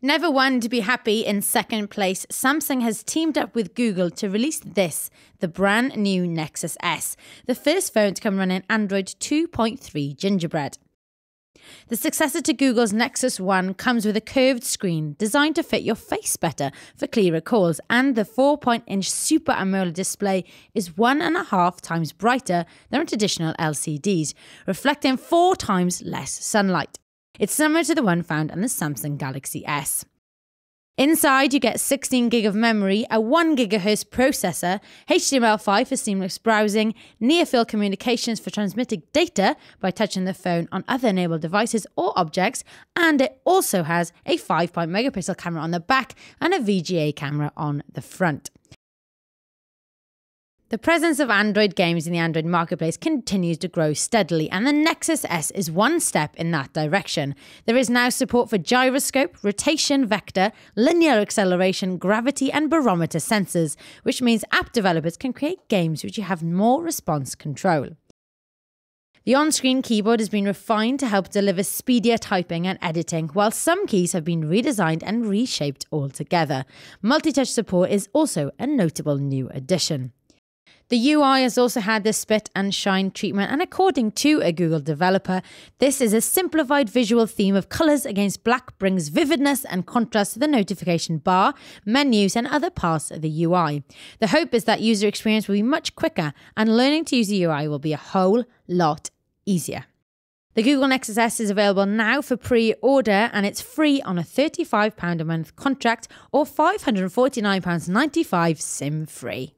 Never one to be happy in second place, Samsung has teamed up with Google to release this, the brand new Nexus S, the first phone to come running Android 2.3 Gingerbread. The successor to Google's Nexus One comes with a curved screen designed to fit your face better for clearer calls, and the 4.1-inch Super AMOLED display is 1.5 times brighter than traditional LCDs, reflecting 4 times less sunlight. It's similar to the one found on the Samsung Galaxy S. Inside, you get 16 gig of memory, a 1 GHz processor, HTML5 for seamless browsing, near-field communications for transmitting data by touching the phone on other enabled devices or objects, and it also has a 5-megapixel camera on the back and a VGA camera on the front. The presence of Android games in the Android marketplace continues to grow steadily, and the Nexus S is one step in that direction. There is now support for gyroscope, rotation vector, linear acceleration, gravity and barometer sensors, which means app developers can create games which have more response control. The on-screen keyboard has been refined to help deliver speedier typing and editing, while some keys have been redesigned and reshaped altogether. Multi-touch support is also a notable new addition. The UI has also had the spit and shine treatment, and according to a Google developer, this is a simplified visual theme of colors against black brings vividness and contrast to the notification bar, menus and other parts of the UI. The hope is that user experience will be much quicker and learning to use the UI will be a whole lot easier. The Google Nexus S is available now for pre-order, and it's free on a £35 a month contract or £549.95 SIM-free.